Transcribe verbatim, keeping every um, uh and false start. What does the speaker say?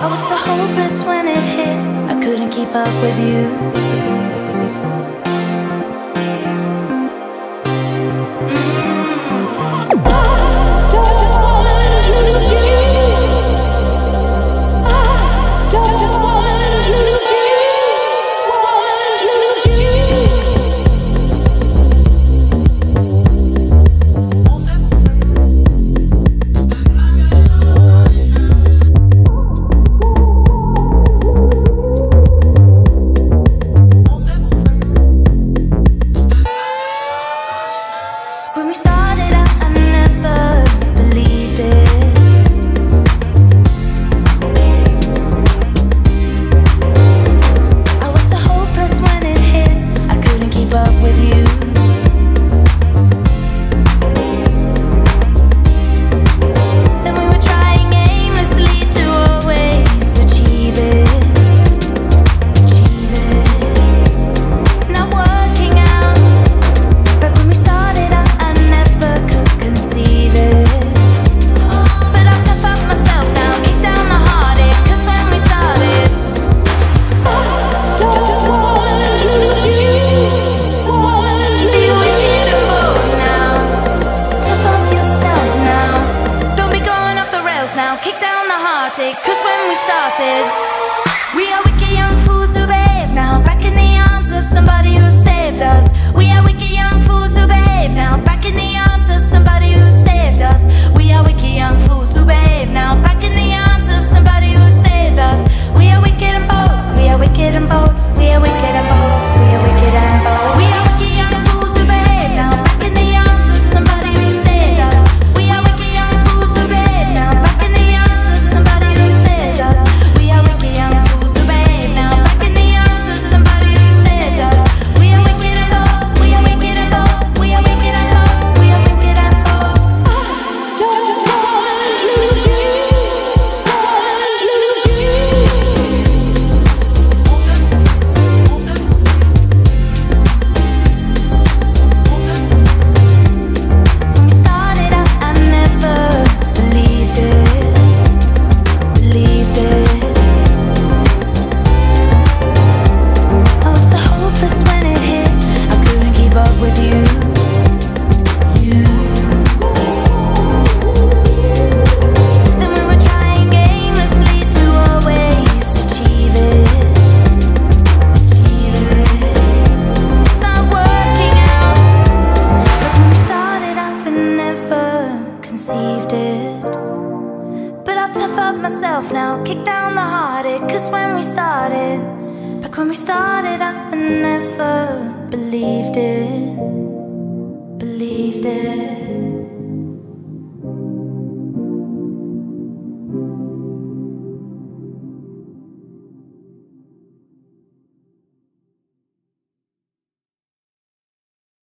I was so hopeless when it hit, I couldn't keep up with you. Mm. I don't wanna lose you. I don't wanna lose you. Wanna lose you. Believed it, believed it.